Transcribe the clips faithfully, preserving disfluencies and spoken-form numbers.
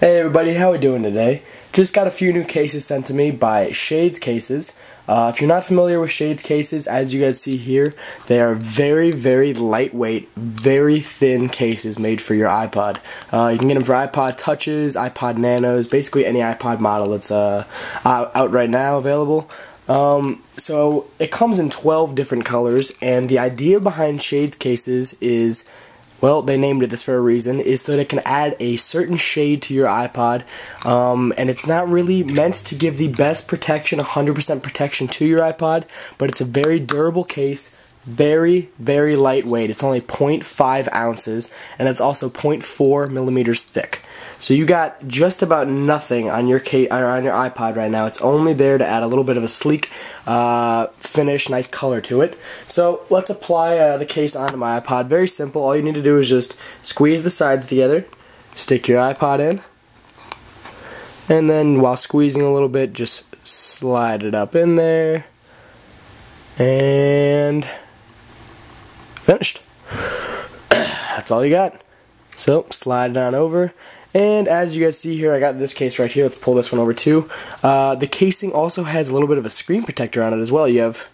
Hey everybody, how are we doing today? Just got a few new cases sent to me by Shades Cases. Uh, if you're not familiar with Shades Cases, as you guys see here, they are very, very lightweight, very thin cases made for your iPod. Uh, you can get them for iPod Touches, iPod Nanos, basically any iPod model that's uh, out right now available. Um, so it comes in twelve different colors, and the idea behind Shades Cases is, well, they named it this for a reason, is so that it can add a certain shade to your iPod, um, and it's not really meant to give the best protection, one hundred percent protection to your iPod, but it's a very durable case, very, very lightweight. It's only point five ounces, and it's also point four millimeters thick. So you got just about nothing on your case, or on your iPod right now. It's only there to add a little bit of a sleek uh, finish, nice color to it. So let's apply uh, the case onto my iPod. Very simple. All you need to do is just squeeze the sides together, stick your iPod in, and then while squeezing a little bit, just slide it up in there, and finished. That's all you got. So slide it on over. And as you guys see here, I got this case right here. Let's pull this one over too. Uh, the casing also has a little bit of a screen protector on it as well. You have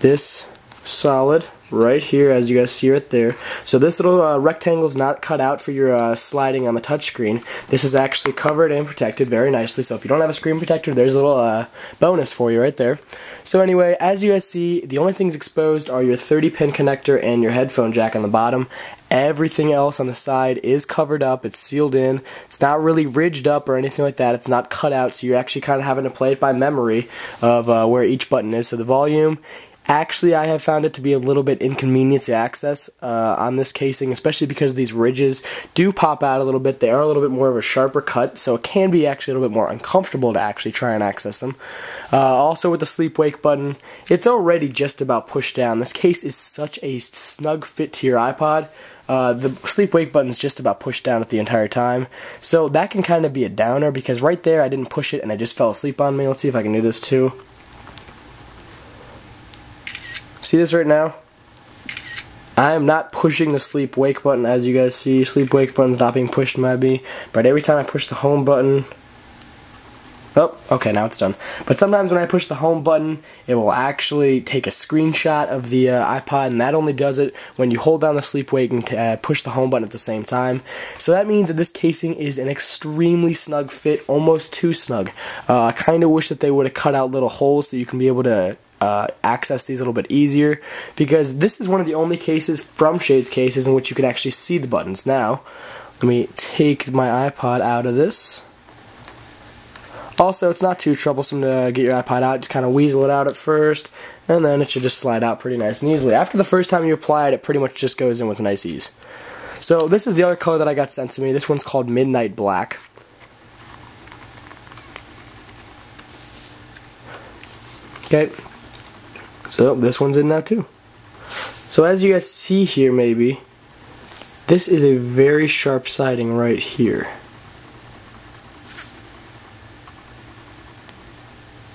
this solid right here, as you guys see right there. So this little uh, rectangle is not cut out for your uh, sliding on the touchscreen. This is actually covered and protected very nicely. So if you don't have a screen protector, there's a little uh, bonus for you right there. So anyway, as you guys see, the only things exposed are your thirty pin connector and your headphone jack on the bottom. Everything else on the side is covered up, it's sealed in, it's not really ridged up or anything like that, it's not cut out, so you're actually kind of having to play it by memory of uh, where each button is. So the volume, actually I have found it to be a little bit inconvenient to access uh, on this casing, especially because these ridges do pop out a little bit. They are a little bit more of a sharper cut, so it can be actually a little bit more uncomfortable to actually try and access them. Uh, also with the sleep-wake button, it's already just about pushed down. This case is such a snug fit to your iPod. Uh, the sleep-wake button's just about pushed down at the entire time, so that can kind of be a downer, because right there I didn't push it and it just fell asleep on me. Let's see if I can do this too. See this right now? I am not pushing the sleep-wake button, as you guys see. Sleep-wake button's not being pushed by me, but every time I push the home button, oh, okay, now it's done. But sometimes when I push the home button, it will actually take a screenshot of the uh, iPod, and that only does it when you hold down the sleep-wake and uh, push the home button at the same time. So that means that this casing is an extremely snug fit, almost too snug. Uh, I kind of wish that they would have cut out little holes so you can be able to Uh, access these a little bit easier, because this is one of the only cases from Shades Cases in which you can actually see the buttons. Now, let me take my iPod out of this. Also, it's not too troublesome to get your iPod out. Just kind of weasel it out at first, and then it should just slide out pretty nice and easily. After the first time you apply it, it pretty much just goes in with nice ease. So this is the other color that I got sent to me. This one's called Midnight Black. Okay. So this one's in now too. So as you guys see here, maybe, this is a very sharp siding right here.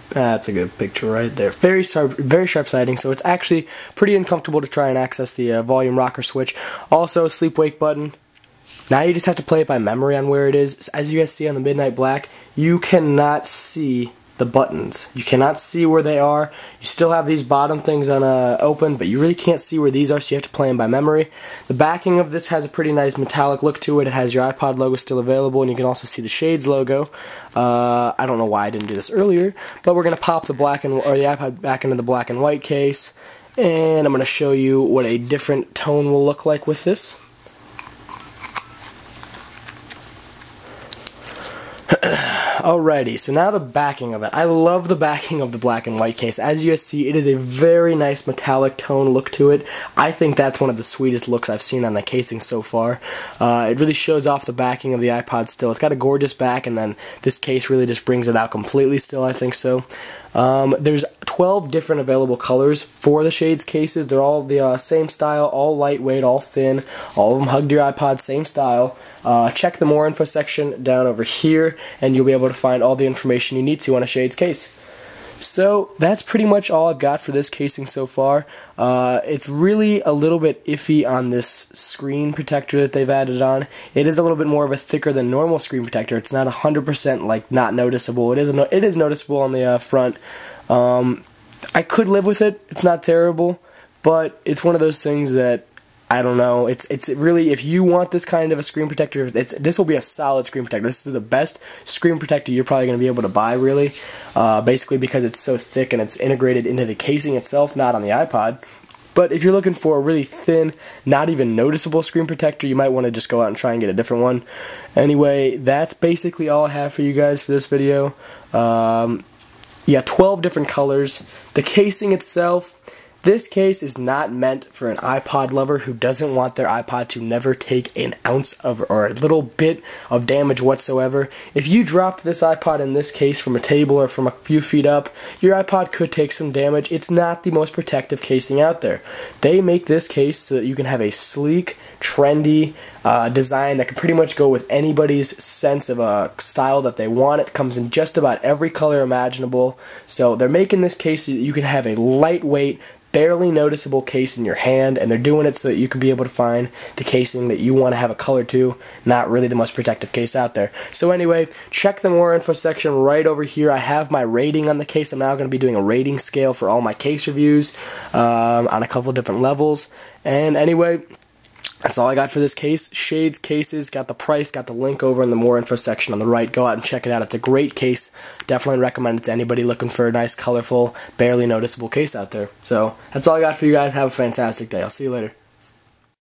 That's a good picture right there. Very sharp, very sharp siding, so it's actually pretty uncomfortable to try and access the uh, volume rocker switch. Also, sleep-wake button. Now you just have to play it by memory on where it is. As you guys see on the Midnight Black, you cannot see the buttons. You cannot see where they are. You still have these bottom things on uh, open, but you really can't see where these are, so you have to play them by memory. The backing of this has a pretty nice metallic look to it. It has your iPod logo still available, and you can also see the Shades logo. Uh, I don't know why I didn't do this earlier, but we're going to pop the black and or the iPod back into the black and white case, and I'm going to show you what a different tone will look like with this. Alrighty, so now the backing of it. I love the backing of the black and white case. As you guys see, it is a very nice metallic tone look to it. I think that's one of the sweetest looks I've seen on the casing so far. Uh, it really shows off the backing of the iPod still. It's got a gorgeous back, and then this case really just brings it out completely still, I think so. Um, there's twelve different available colors for the Shades cases. They're all the uh, same style, all lightweight, all thin. All of them hugged your iPod, same style. Uh, check the more info section down over here, and you'll be able to find all the information you need to on a Shades case. So that's pretty much all I've got for this casing so far. Uh, it's really a little bit iffy on this screen protector that they've added on. It is a little bit more of a thicker than normal screen protector. It's not one hundred percent like not noticeable. It is no it is noticeable on the uh, front. Um, I could live with it. It's not terrible, but it's one of those things that I don't know. It's it's really, if you want this kind of a screen protector, it's, this will be a solid screen protector. This is the best screen protector you're probably going to be able to buy, really, uh, basically because it's so thick and it's integrated into the casing itself, not on the iPod. But if you're looking for a really thin, not even noticeable screen protector, you might want to just go out and try and get a different one. Anyway, that's basically all I have for you guys for this video. Um, yeah, twelve different colors. The casing itself. This case is not meant for an iPod lover who doesn't want their iPod to never take an ounce of or a little bit of damage whatsoever. If you dropped this iPod in this case from a table or from a few feet up, your iPod could take some damage. It's not the most protective casing out there. They make this case so that you can have a sleek, trendy uh, design that can pretty much go with anybody's sense of a style that they want. It comes in just about every color imaginable. So they're making this case so that you can have a lightweight, barely noticeable case in your hand, and they're doing it so that you can be able to find the casing that you want to have a color to, not really the most protective case out there. So anyway, check the more info section right over here. I have my rating on the case. I'm now going to be doing a rating scale for all my case reviews um, on a couple different levels. And anyway, that's all I got for this case. Shades Cases, got the price, got the link over in the more info section on the right. Go out and check it out. It's a great case. Definitely recommend it to anybody looking for a nice, colorful, barely noticeable case out there. So that's all I got for you guys. Have a fantastic day. I'll see you later.